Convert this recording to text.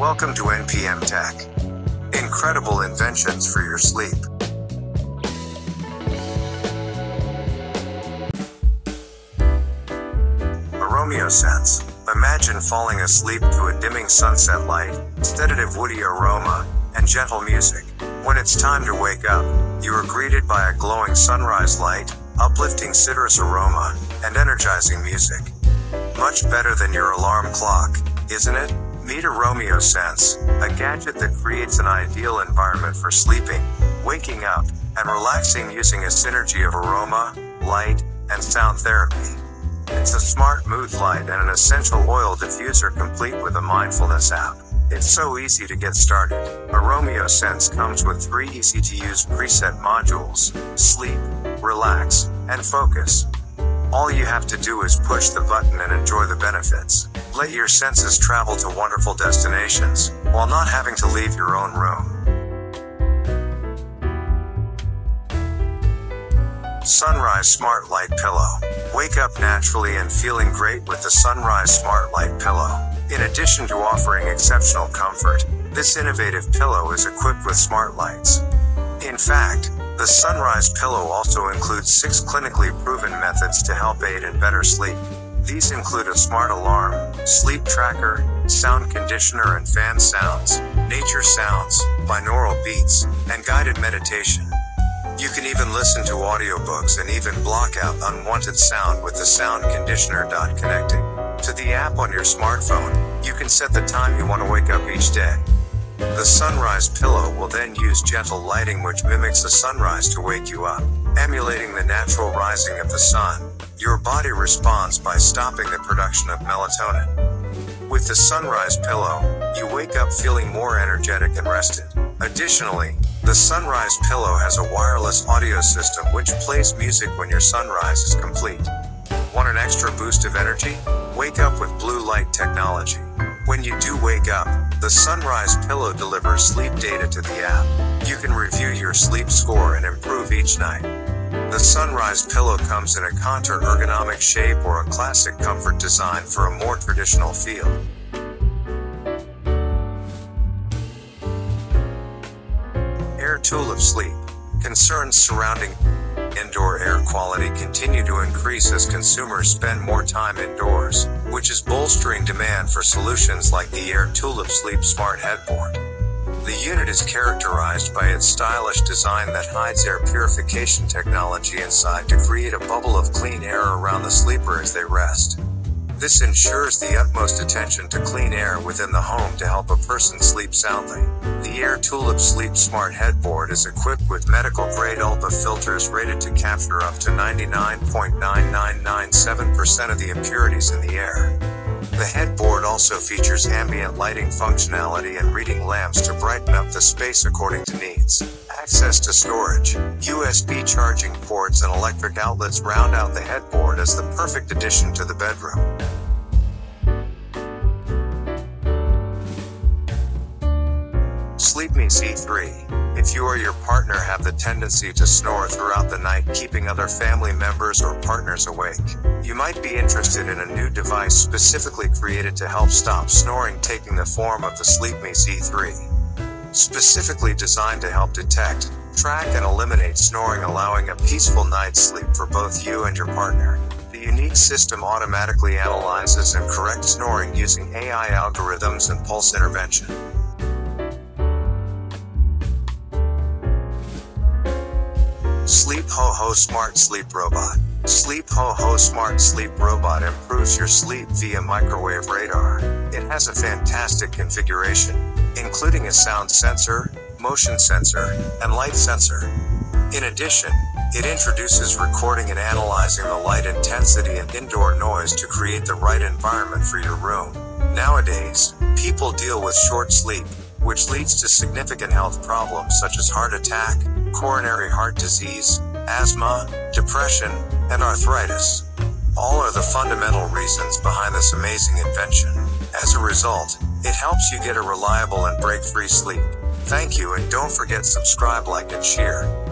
Welcome to NPM Tech. Incredible inventions for your sleep. AromeoSense. Imagine falling asleep to a dimming sunset light, sedative woody aroma, and gentle music. When it's time to wake up, you are greeted by a glowing sunrise light, uplifting citrus aroma, and energizing music. Much better than your alarm clock, isn't it? Meet AromeoSense, a gadget that creates an ideal environment for sleeping, waking up, and relaxing using a synergy of aroma, light, and sound therapy. It's a smart mood light and an essential oil diffuser complete with a mindfulness app. It's so easy to get started. AromeoSense comes with 3 easy-to-use preset modules: sleep, relax, and focus. All you have to do is push the button and enjoy the benefits. Let your senses travel to wonderful destinations, while not having to leave your own room. Sunrise Smart Light Pillow. Wake up naturally and feeling great with the Sunrise Smart Light Pillow. In addition to offering exceptional comfort, this innovative pillow is equipped with smart lights. In fact, the Sunrise Pillow also includes 6 clinically proven methods to help aid in better sleep. These include a smart alarm, sleep tracker, sound conditioner and fan sounds, nature sounds, binaural beats, and guided meditation. You can even listen to audiobooks and even block out unwanted sound with the sound conditioner. Connecting to the app on your smartphone, you can set the time you want to wake up each day. The Sunrise Pillow will then use gentle lighting which mimics the sunrise to wake you up. Emulating the natural rising of the sun, your body responds by stopping the production of melatonin. With the Sunrise Pillow, you wake up feeling more energetic and rested. Additionally, the Sunrise Pillow has a wireless audio system which plays music when your sunrise is complete. Want an extra boost of energy? Wake up with blue light technology. When you do wake up, the Sunrise Pillow delivers sleep data to the app. You can review your sleep score and improve each night. The Sunrise Pillow comes in a contour ergonomic shape or a classic comfort design for a more traditional feel. Air Tulip Sleep. Concerns surrounding indoor air quality continue to increase as consumers spend more time indoors, which is bolstering demand for solutions like the Air Tulip Sleep Smart Headboard. The unit is characterized by its stylish design that hides air purification technology inside to create a bubble of clean air around the sleeper as they rest. This ensures the utmost attention to clean air within the home to help a person sleep soundly. The Air Tulip Sleep Smart Headboard is equipped with medical-grade ULPA filters rated to capture up to 99.9997% of the impurities in the air. The headboard also features ambient lighting functionality and reading lamps to brighten up the space according to needs. Access to storage, USB charging ports and electric outlets round out the headboard as the perfect addition to the bedroom. SleepMe C3. If you or your partner have the tendency to snore throughout the night, keeping other family members or partners awake, you might be interested in a new device specifically created to help stop snoring, taking the form of the SleepMe C3. Specifically designed to help detect, track, and eliminate snoring, allowing a peaceful night's sleep for both you and your partner. The unique system automatically analyzes and corrects snoring using AI algorithms and pulse intervention. Sleep HoHo Smart Sleep Robot. Sleep HoHo Smart Sleep Robot improves your sleep via microwave radar. It has a fantastic configuration, including a sound sensor, motion sensor, and light sensor. In addition, it introduces recording and analyzing the light intensity and indoor noise to create the right environment for your room. Nowadays, people deal with short sleep, which leads to significant health problems such as heart attack, coronary heart disease, asthma, depression, and arthritis. All are the fundamental reasons behind this amazing invention. As a result, it helps you get a reliable and break-free sleep. Thank you, and don't forget subscribe, like, and share.